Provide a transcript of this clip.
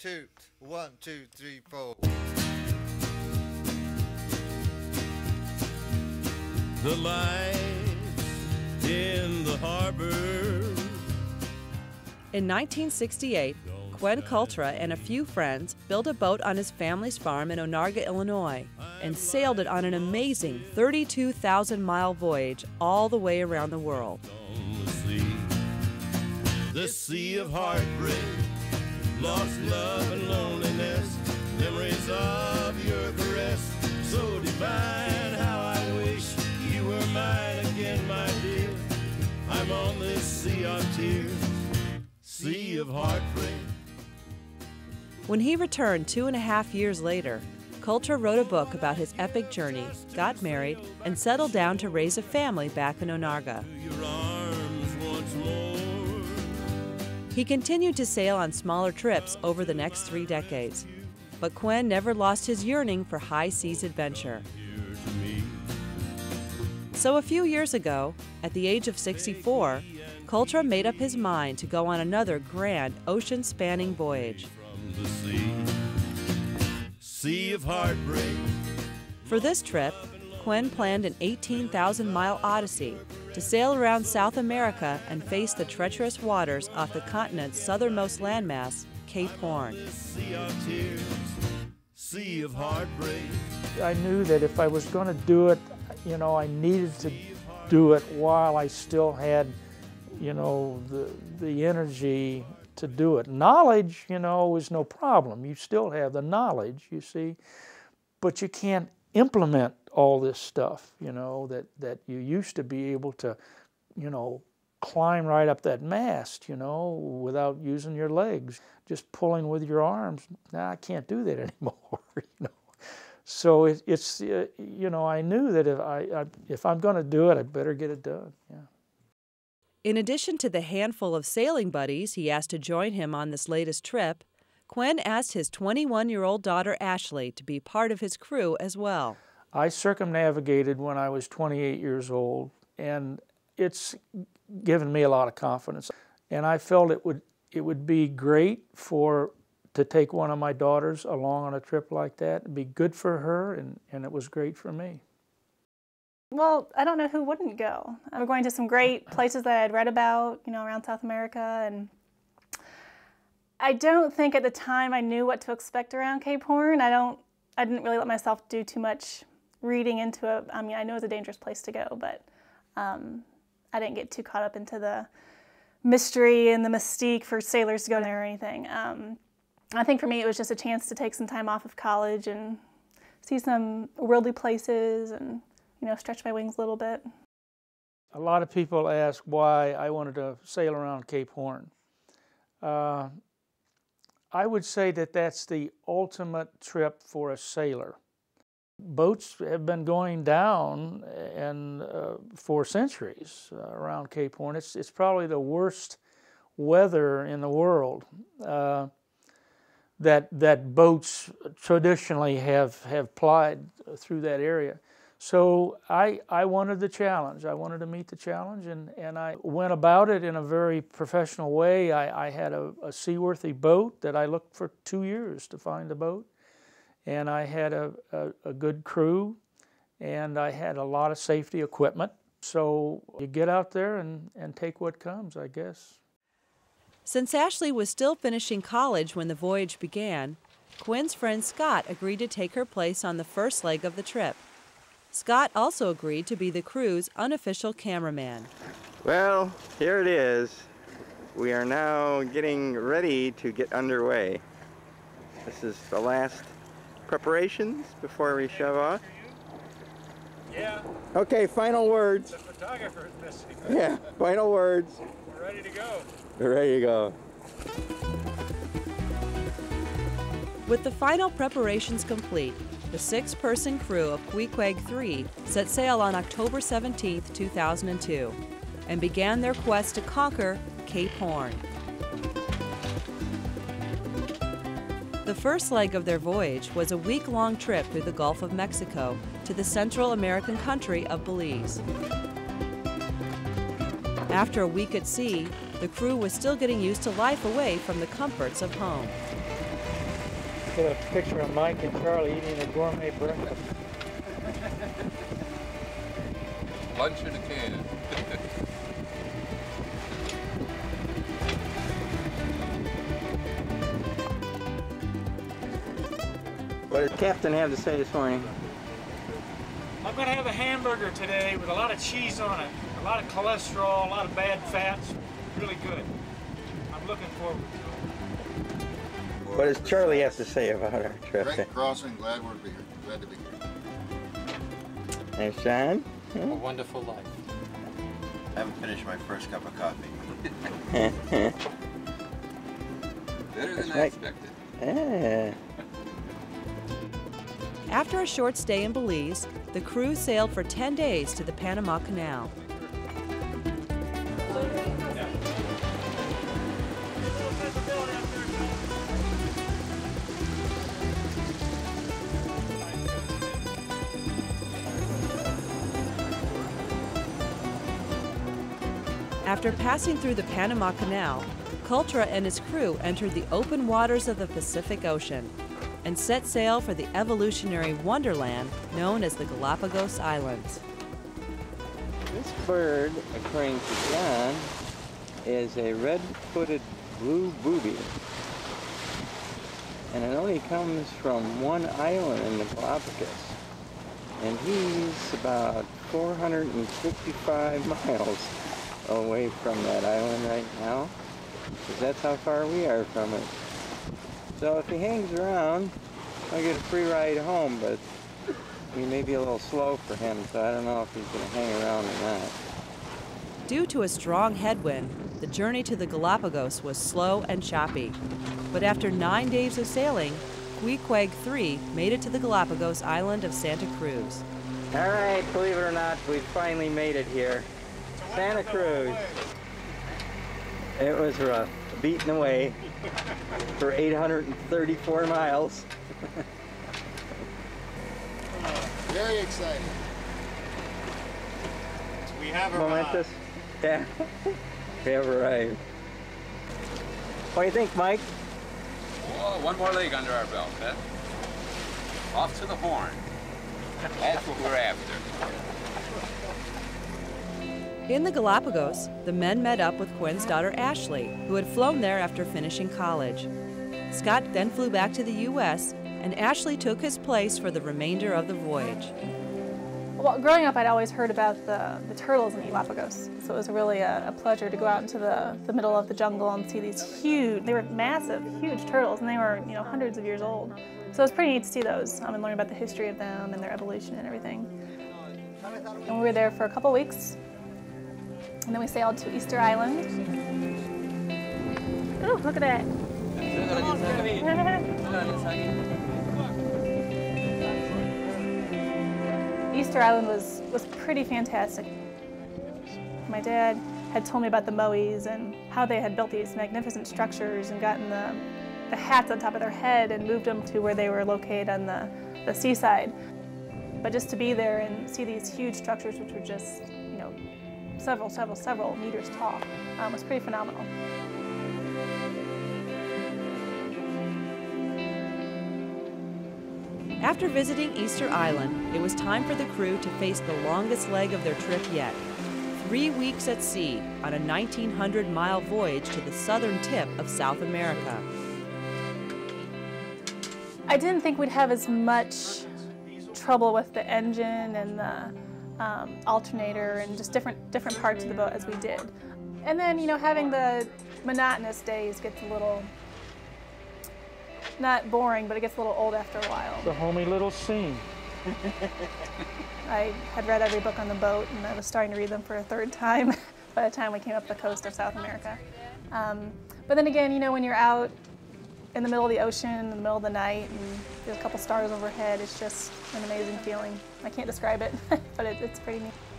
two, one, two, three, four. The lights in the harbor. In 1968, Quen Cultra and a few friends built a boat on his family's farm in Onarga, Illinois, and sailed it on an amazing 32,000-mile voyage all the way around the world. The sea of heartbreak, lost love and loneliness, memories of your caress, so divine, how I wish you were mine again, my dear. I'm on this sea of tears, sea of heartbreak. When he returned 2.5 years later, Cultra wrote a book about his epic journey, got married, and settled down to raise a family back in Onarga. He continued to sail on smaller trips over the next 3 decades, but Quen never lost his yearning for high-seas adventure. So a few years ago, at the age of 64, Cultra made up his mind to go on another grand ocean-spanning voyage. For this trip, Quen planned an 18,000-mile odyssey to sail around South America and face the treacherous waters off the continent's southernmost landmass, Cape Horn. I knew that if I was going to do it, you know, I needed to do it while I still had, you know, the energy to do it. Knowledge, you know, is no problem. You still have the knowledge, you see, but you can't implement all this stuff, you know, that you used to be able to, you know, climb right up that mast, you know, without using your legs, just pulling with your arms. Nah, I can't do that anymore, you know. So it's you know, I knew that if I'm going to do it, I better get it done, yeah. In addition to the handful of sailing buddies he asked to join him on this latest trip, Quen asked his 21-year-old daughter Ashley to be part of his crew as well. I circumnavigated when I was 28 years old, and it's given me a lot of confidence. And I felt it would be great to take one of my daughters along on a trip like that. It'd be good for her, and it was great for me. Well, I don't know who wouldn't go. I'm going to some great places that I'd read about, you know, around South America, and I don't think at the time I knew what to expect around Cape Horn. I didn't really let myself do too much reading into it. I mean, I know it's a dangerous place to go, but I didn't get too caught up into the mystery and the mystique for sailors to go there or anything. I think for me it was just a chance to take some time off of college and see some worldly places and, you know, stretch my wings a little bit. A lot of people ask why I wanted to sail around Cape Horn. I would say that that's the ultimate trip for a sailor. Boats have been going down and for centuries around Cape Horn. It's probably the worst weather in the world that boats traditionally have plied through that area. So I wanted the challenge. I wanted to meet the challenge, and I went about it in a very professional way. I had a seaworthy boat that I looked for 2 years to find a boat, and I had a good crew, and I had a lot of safety equipment. So you get out there and take what comes, I guess. Since Ashley was still finishing college when the voyage began, Quen's friend Scott agreed to take her place on the first leg of the trip. Scott also agreed to be the crew's unofficial cameraman. Well, here it is. We are now getting ready to get underway. This is the last preparations before we shove off. Yeah. Okay, final words. The photographer is missing. Yeah, final words. We're ready to go. We're ready to go. With the final preparations complete, the 6-person crew of Kuai 3 set sail on October 17, 2002, and began their quest to conquer Cape Horn. The first leg of their voyage was a week-long trip through the Gulf of Mexico to the Central American country of Belize. After a week at sea, the crew was still getting used to life away from the comforts of home. Get a picture of Mike and Charlie eating a gourmet breakfast. Lunch in a can. What did the captain have to say this morning? I'm going to have a hamburger today with a lot of cheese on it, a lot of cholesterol, a lot of bad fats. Really good. I'm looking forward to it. What does Charlie have to say about our trip? Great crossing, glad we're here. Glad to be here. Thanks, John. A wonderful life. I haven't finished my first cup of coffee. Better than I expected. Yeah. After a short stay in Belize, the crew sailed for 10 days to the Panama Canal. After passing through the Panama Canal, Cultra and his crew entered the open waters of the Pacific Ocean and set sail for the evolutionary wonderland known as the Galapagos Islands. This bird, according to John, is a red-footed blue booby. And it only comes from one island in the Galapagos. And he's about 455 miles away from that island right now, because that's how far we are from it. So if he hangs around, I'll get a free ride home, but we may be a little slow for him, so I don't know if he's going to hang around or not. Due to a strong headwind, the journey to the Galapagos was slow and choppy. But after 9 days of sailing, Kuai 3 made it to the Galapagos island of Santa Cruz. All right, believe it or not, we've finally made it here. Santa Cruz. It was rough, beaten away for 834 miles. Very exciting. We have arrived. Momentous. Yeah, we have arrived. What do you think, Mike? Whoa, one more leg under our belt, huh? Off to the Horn. That's what we're after. In the Galapagos, the men met up with Quen's daughter Ashley, who had flown there after finishing college. Scott then flew back to the U.S., and Ashley took his place for the remainder of the voyage. Well, growing up, I'd always heard about the turtles in the Galapagos, so it was really a pleasure to go out into the middle of the jungle and see these huge, they were massive, huge turtles, and they were, you know, hundreds of years old. So it was pretty neat to see those and learn about the history of them and their evolution and everything. And we were there for a couple weeks. And then we sailed to Easter Island. Oh, look at that. Easter Island was pretty fantastic. My dad had told me about the Moais and how they had built these magnificent structures and gotten the hats on top of their head and moved them to where they were located on the seaside. But just to be there and see these huge structures, which were just, you know, several meters tall. It was pretty phenomenal. After visiting Easter Island, it was time for the crew to face the longest leg of their trip yet. 3 weeks at sea on a 1,900-mile voyage to the southern tip of South America. I didn't think we'd have as much trouble with the engine and the alternator and just different parts of the boat as we did. And then, you know, having the monotonous days gets a little, not boring, but it gets a little old after a while. It's a homey little scene. I had read every book on the boat, and I was starting to read them for a third time by the time we came up the coast of South America. But then again, you know, when you're out in the middle of the ocean, in the middle of the night, and there's a couple stars overhead. It's just an amazing feeling. I can't describe it, but it's pretty neat.